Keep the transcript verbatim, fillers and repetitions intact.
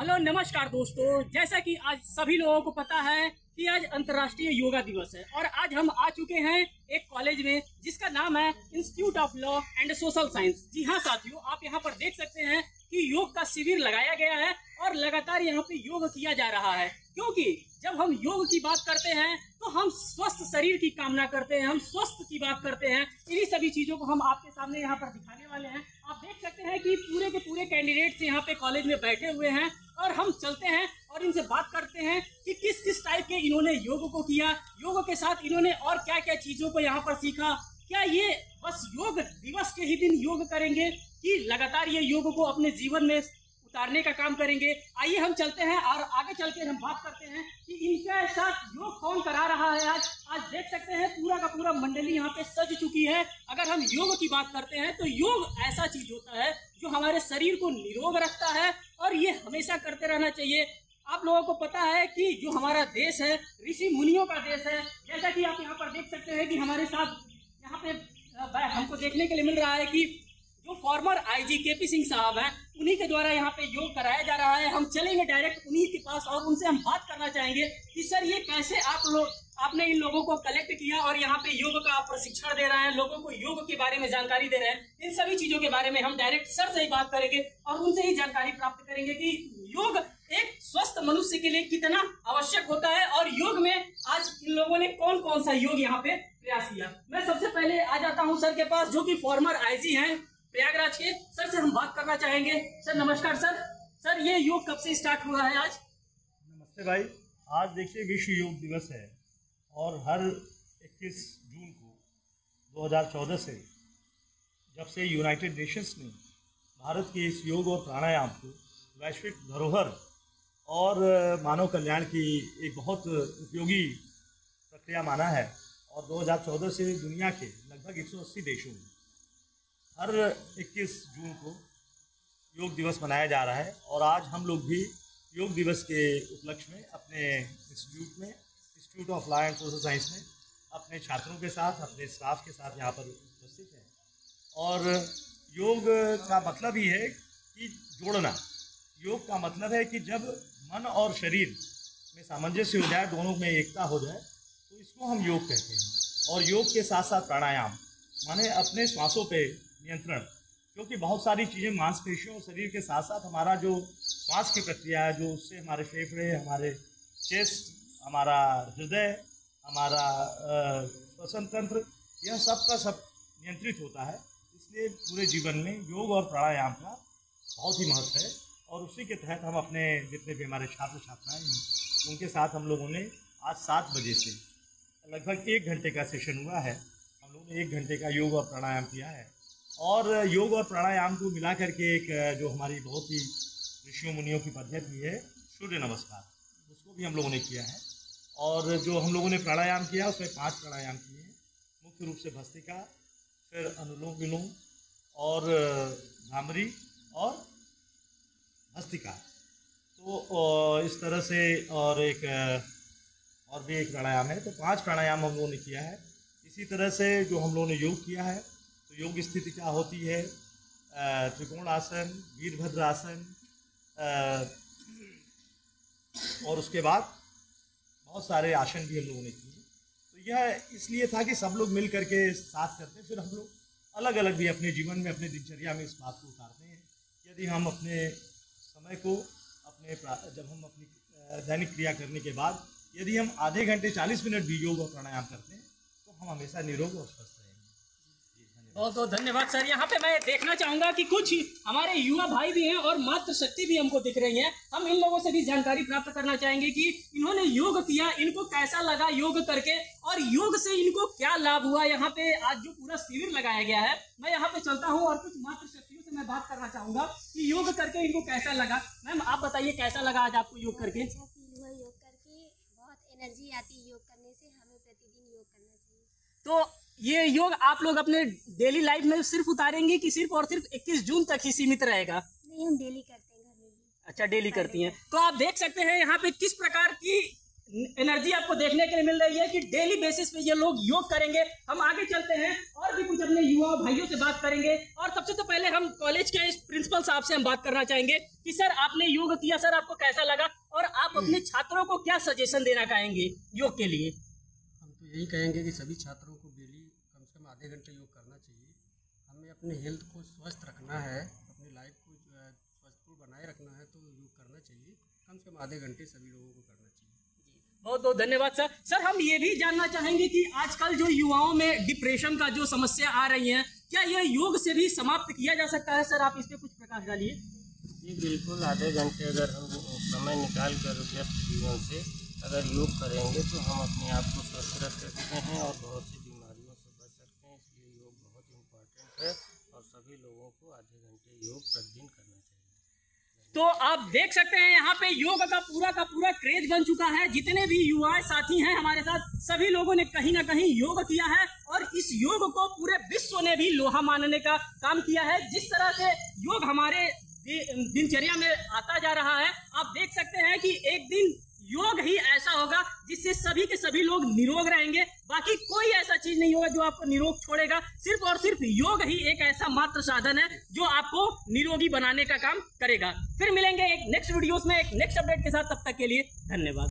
Hello नमस्कार दोस्तों, जैसा कि आज सभी लोगों को पता है कि आज अंतर्राष्ट्रीय योगा दिवस है और आज हम आ चुके हैं एक कॉलेज में जिसका नाम है institute of law and social science. जी हाँ साथियों, आप यहाँ पर देख सकते हैं कि योग का शिविर लगाया गया है और लगातार यहाँ पे योग किया जा रहा है, क्योंकि जब हम योग की बात करते हैं तो हम स्वस्थ शरीर की कामना करते हैं, हम स्वस्थ की बात करते हैं। इन्हीं सभी चीजों को हम आपके सामने यहाँ पर दिखाने वाले हैं। आप देख सकते हैं कि पूरे के पूरे कैंडिडेट्स यहाँ पे कॉलेज में बैठे हुए हैं और हम चलते हैं और इनसे बात करते हैं कि किस किस टाइप के इन्होंने योग को किया, योग के साथ इन्होंने और क्या क्या चीजों को यहाँ पर सीखा। क्या ये बस योग दिवस के ही दिन योग करेंगे कि लगातार ये योग को अपने जीवन में उतारने का काम करेंगे। आइए हम चलते हैं और आगे चल के हम बात करते हैं कि इनके साथ योग कौन करा रहा है। आज आज देख सकते हैं पूरा का पूरा मंडली यहाँ पे सज चुकी है। अगर हम योग की बात करते हैं तो योग ऐसा चीज होता है जो हमारे शरीर को निरोग रखता है और ये हमेशा करते रहना चाहिए। आप लोगों को पता है कि जो हमारा देश है ऋषि मुनियों का देश है। जैसा कि आप यहाँ पर देख सकते हैं कि हमारे साथ यहाँ पे हमको देखने के लिए मिल रहा है कि जो former IG K P Singh साहब हैं, उन्हीं के द्वारा यहाँ पे योग कराया जा रहा है। हम चलेंगे डायरेक्ट उन्हीं के पास और उनसे हम बात करना चाहेंगे कि सर ये कैसे आप लोग आपने इन लोगों को कलेक्ट किया और यहाँ पे योग का आप प्रशिक्षण दे रहे हैं, लोगों को योग के बारे में जानकारी दे रहे हैं। इन सभी चीजों के बारे में हम डायरेक्ट सर से ही बात करेंगे और उनसे ही जानकारी प्राप्त करेंगे कि योग एक स्वस्थ मनुष्य के लिए कितना आवश्यक होता है और योग में आज इन लोगों ने कौन कौन सा योग यहाँ पे प्रयास किया। मैं सबसे पहले आ जाता हूँ सर के पास जो कि फॉर्मर आईजी हैं प्रयागराज के। सर से हम बात करना चाहेंगे। सर नमस्कार। सर सर ये योग कब से स्टार्ट हुआ है आज? नमस्ते भाई, आज देखिए विश्व योग दिवस है और हर इक्कीस जून को दो हज़ार चौदह से जब से यूनाइटेड नेशंस ने भारत के इस योग और प्राणायाम को वैश्विक धरोहर और मानव कल्याण की एक बहुत उपयोगी प्रक्रिया माना है और दो हज़ार चौदह से दुनिया के लगभग एक सौ अस्सी देशों में हर इक्कीस जून को योग दिवस मनाया जा रहा है और आज हम लोग भी योग दिवस के उपलक्ष्य में अपने इंस्टीट्यूट में institute of law and social science में अपने छात्रों के साथ अपने स्टाफ के साथ यहाँ पर उपस्थित हैं। और योग का मतलब ही है कि जोड़ना। योग का मतलब है कि जब मन और शरीर में सामंजस्य हो जाए, दोनों में एकता हो जाए, तो इसको हम योग कहते हैं। और योग के साथ साथ प्राणायाम माने अपने श्वासों पर नियंत्रण, क्योंकि बहुत सारी चीज़ें मांसपेशियों और शरीर के साथ साथ हमारा जो श्वास की प्रक्रिया है, जो उससे हमारे फेफड़े, हमारे चेस्ट, हमारा हृदय, हमारा श्वसन तंत्र, यह सब का सब नियंत्रित होता है। इसलिए पूरे जीवन में योग और प्राणायाम का बहुत ही महत्व है और उसी के तहत हम अपने जितने भी हमारे छात्र छात्राएँ हैं उनके साथ हम लोगों ने आज सात बजे से लगभग एक घंटे का सेशन हुआ है। हम लोगों ने एक घंटे का योग और प्राणायाम किया है और योग और प्राणायाम को मिला करके एक जो हमारी बहुत ही ऋषियों मुनियों की पद्धति है सूर्य नमस्कार, उसको भी हम लोगों ने किया है। और जो हम लोगों ने प्राणायाम किया उसमें पांच प्राणायाम किए हैं, मुख्य रूप से भस्त्रिका, फिर अनुलोम विलोम और भ्रामरी और भस्त्रिका, तो इस तरह से और एक और भी एक प्राणायाम है, तो पाँच प्राणायाम हम लोगों ने किया है। इसी तरह से जो हम लोगों ने योग किया है, तो योग स्थिति क्या होती है, त्रिकोणासन, वीरभद्रासन और उसके बाद बहुत सारे आसन भी हम लोगों ने किए। तो यह इसलिए था कि सब लोग मिल करके साथ करते, फिर हम लोग अलग अलग भी अपने जीवन में अपने दिनचर्या में इस बात को उतारते हैं। यदि हम अपने समय को अपने जब हम अपनी दैनिक क्रिया करने के बाद यदि हम आधे घंटे चालीस मिनट भी योग और प्राणायाम करते हैं तो हम हमेशा निरोग और स्वस्थ। बहुत बहुत धन्यवाद सर। यहाँ पे मैं देखना चाहूंगा कि कुछ हमारे युवा भाई भी हैं और मातृशक्ति भी हमको दिख रही है। हम इन लोगों से भी जानकारी प्राप्त करना चाहेंगे कि इन्होंने योग किया, इनको कैसा लगा योग करके और योग से इनको क्या लाभ हुआ। यहाँ पे आज जो पूरा शिविर लगाया गया है, मैं यहाँ पे चलता हूँ और कुछ मातृशक्तियों से मैं बात करना चाहूंगा कि योग करके इनको कैसा लगा। मैम आप बताइए कैसा लगा आज आपको योग करके? अच्छा फील हुआ योग करके, बहुत एनर्जी आती है योग करने से, हमें प्रतिदिन योग करना चाहिए। तो ये योग आप लोग अपने डेली लाइफ में सिर्फ उतारेंगे कि सिर्फ और सिर्फ इक्कीस जून तक ही सीमित रहेगा? नहीं, हम डेली करते हैं घर में भी। अच्छा, डेली करती हैं। तो आप देख सकते हैं यहाँ पे किस प्रकार की एनर्जी आपको देखने के लिए मिल रही है कि डेली बेसिस पे ये लोग योग करेंगे। हम आगे चलते हैं और भी कुछ अपने युवा भाइयों से बात करेंगे, और सबसे तो पहले हम कॉलेज के प्रिंसिपल साहब से हम बात करना चाहेंगे कि सर आपने योग किया, सर आपको कैसा लगा और आप अपने छात्रों को क्या सजेशन देना चाहेंगे योग के लिए? हम तो यही कहेंगे कि सभी छात्रों को डेली कम से कम आधे घंटे योग करना चाहिए। हमें अपने हेल्थ को स्वस्थ रखना है, अपनी लाइफ को स्वस्थ बनाए रखना है तो योग करना चाहिए, कम से कम आधे घंटे सभी लोगों को करना चाहिए। बहुत बहुत धन्यवाद सर। सर हम ये भी जानना चाहेंगे कि आजकल जो युवाओं में डिप्रेशन का जो समस्या आ रही है, क्या यह योग से भी समाप्त किया जा सकता है? सर आप इस पे कुछ प्रकाश डालिए। जी बिल्कुल, आधे घंटे अगर हम समय निकाल कर व्यस्त जीवन से अगर योग करेंगे तो हम अपने आप को स्वस्थ रख सकते हैं और बहुत सी बीमारियों से बच सकते हैं। इसलिए योग बहुत इम्पोर्टेंट है और सभी लोगों को आधे घंटे योग प्रतिदिन करना चाहिए। तो आप देख सकते हैं यहाँ पे योग का पूरा का पूरा क्रेज बन चुका है। जितने भी युवा साथी हैं हमारे साथ, सभी लोगों ने कहीं ना कहीं योग किया है और इस योग को पूरे विश्व ने भी लोहा मानने का काम किया है। जिस तरह से योग हमारे दिनचर्या में आता जा रहा है, आप देख सकते हैं कि एक दिन योग ही ऐसा होगा जिससे सभी के सभी लोग निरोग रहेंगे। बाकी कोई ऐसा चीज नहीं होगा जो आपको निरोग छोड़ेगा, सिर्फ और सिर्फ योग ही एक ऐसा मात्र साधन है जो आपको निरोगी बनाने का काम करेगा। फिर मिलेंगे एक नेक्स्ट वीडियोस में एक नेक्स्ट अपडेट के साथ, तब तक के लिए धन्यवाद।